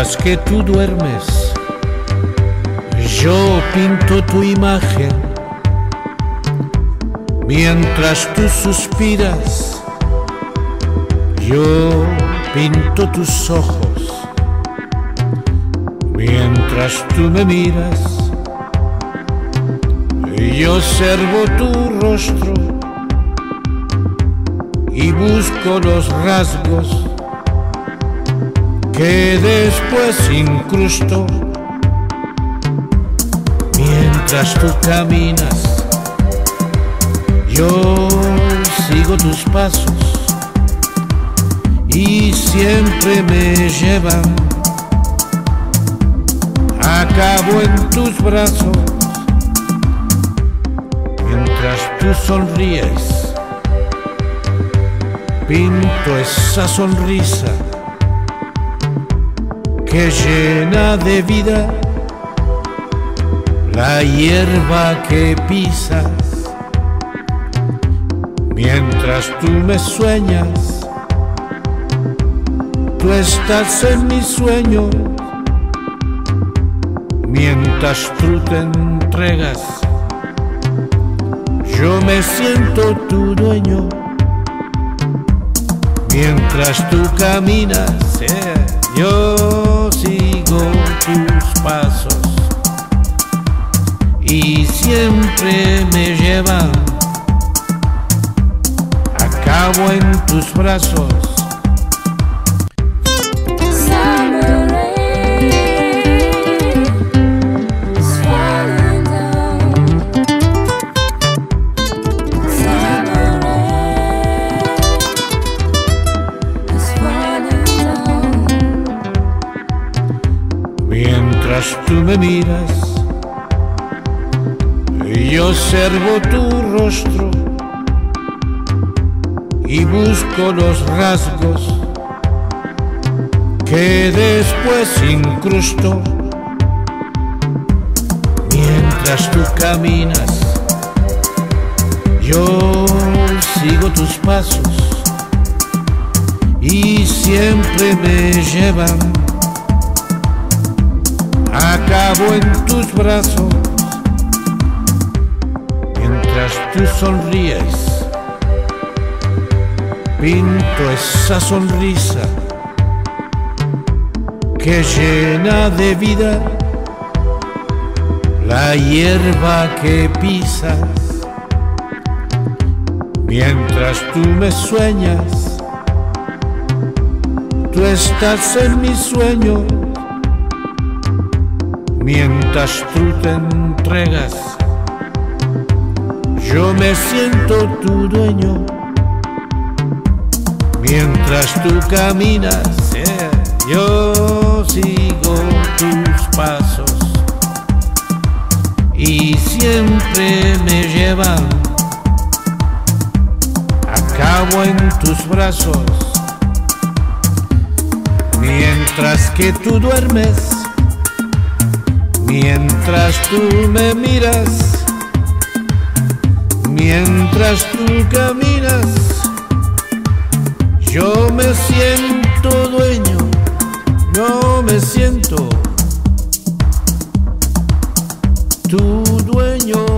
mientras que tú duermes, yo pinto tu imagen. Mientras tú suspiras, yo pinto tus ojos. Mientras tú me miras, yo observo tu rostro y busco los rasgos que después incrusto. Mientras tú caminas, yo sigo tus pasos y siempre me llevan a cabo en tus brazos. Mientras tú sonríes, pinto esa sonrisa que llena de vida la hierba que pisas. Mientras tú me sueñas, tú estás en mis sueños. Mientras tú te entregas, yo me siento tu dueño. Mientras tú caminas, yo sigo tus pasos y siempre me llevan a cabo en tus brazos. Mientras tú me miras, yo observo tu rostro y busco los rasgos que después incrusto. Mientras tú caminas, yo sigo tus pasos y siempre me llevan acabo en tus brazos. Mientras tú sonríes, pinto esa sonrisa que llena de vida la hierba que pisas. Mientras tú me sueñas, tú estás en mis sueños. Mientras tú te entregas, yo me siento tu dueño. Mientras tú caminas, yo sigo tus pasos y siempre me llevan a cabo en tus brazos. Mientras que tú duermes, mientras tú me miras, mientras tú caminas, yo me siento dueño, yo me siento tu dueño.